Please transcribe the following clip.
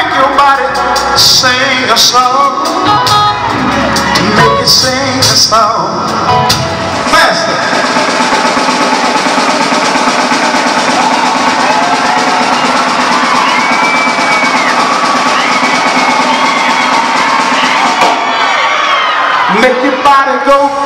make your body sing a song. Make it sing a song. Master. Make your body go.